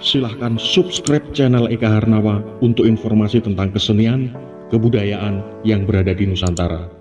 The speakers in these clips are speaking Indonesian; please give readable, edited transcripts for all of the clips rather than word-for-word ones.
Silahkan subscribe channel Eka Harnawa untuk informasi tentang kesenian, kebudayaan yang berada di Nusantara.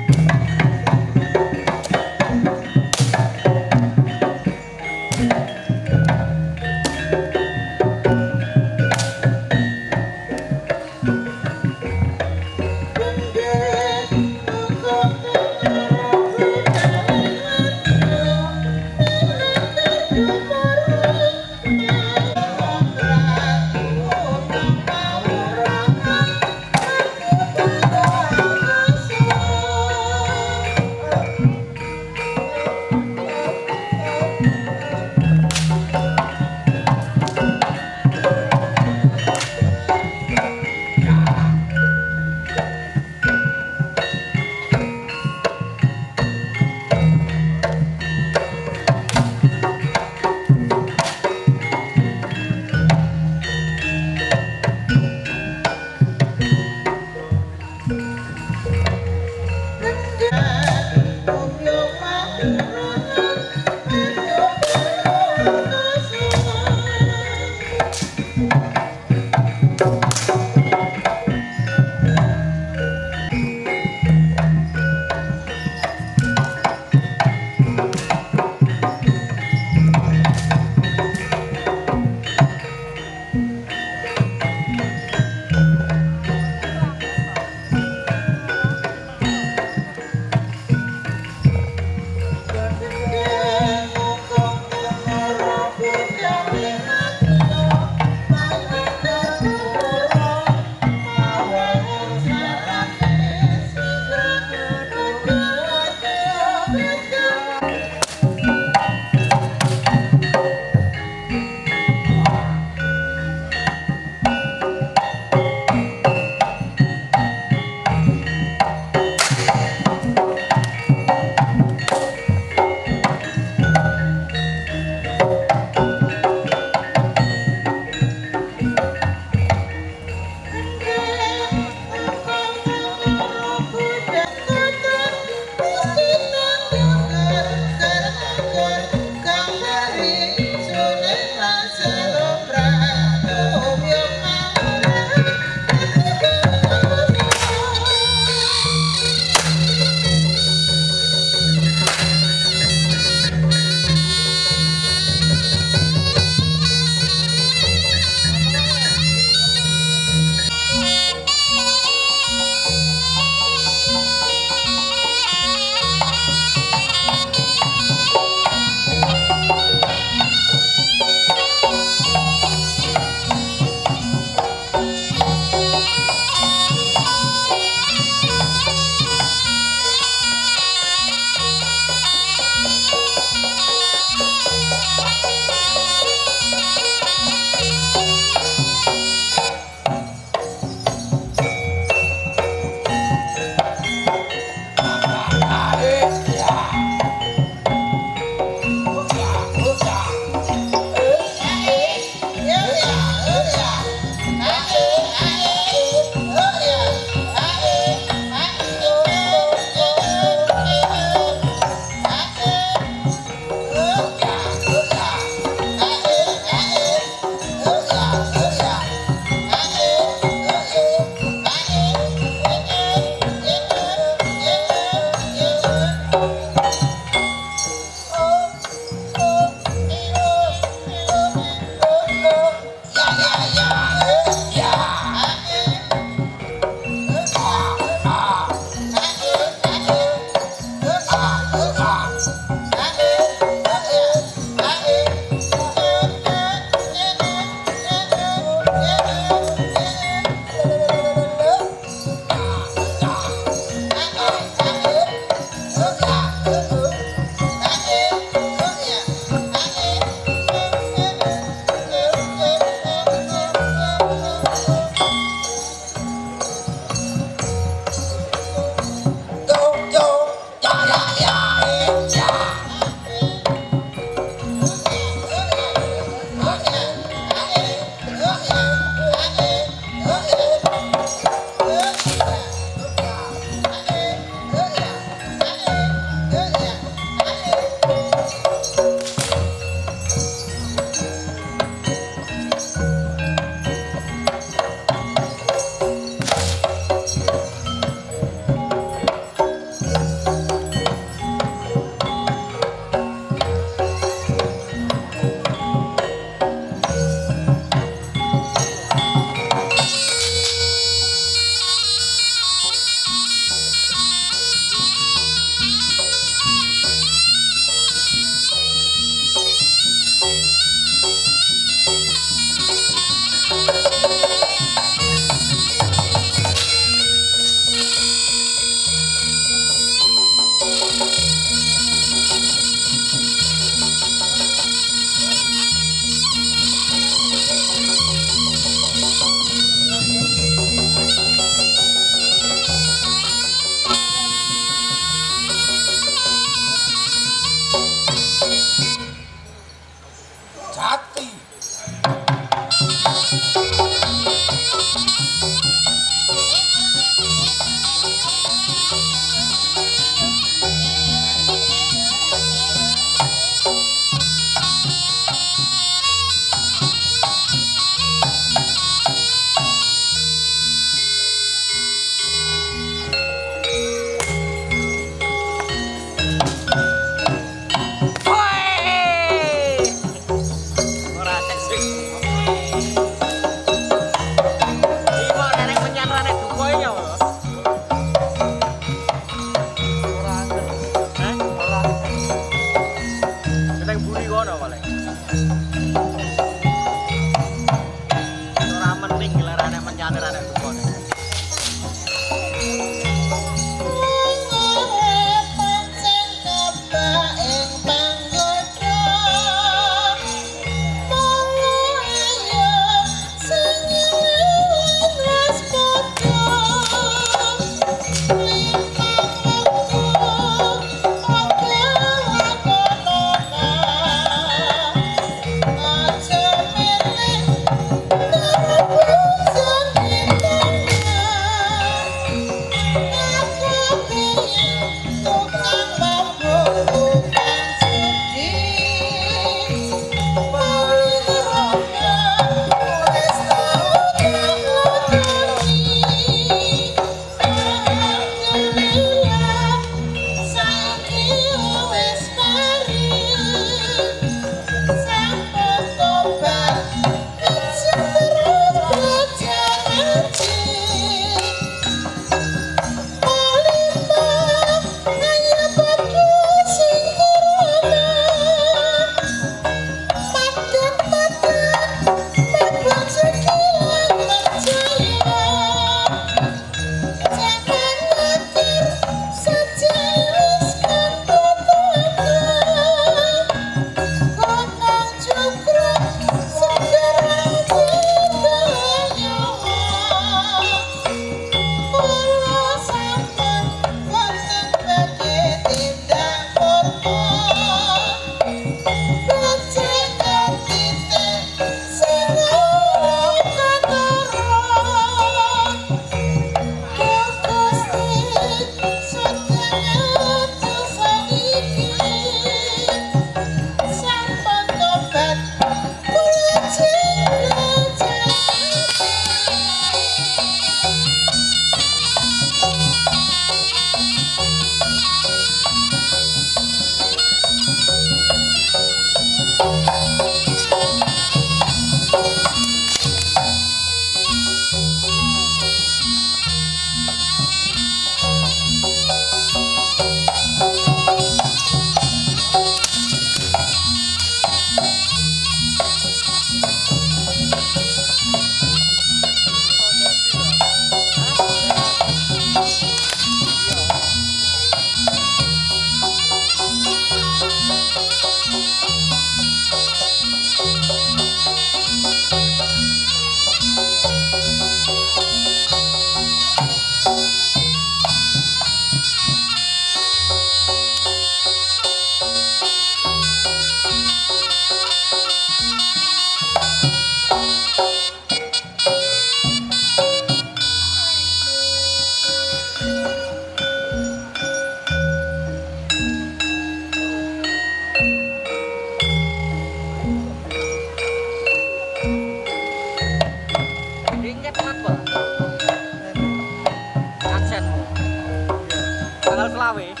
Aku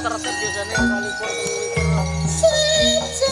terus biasanya kalau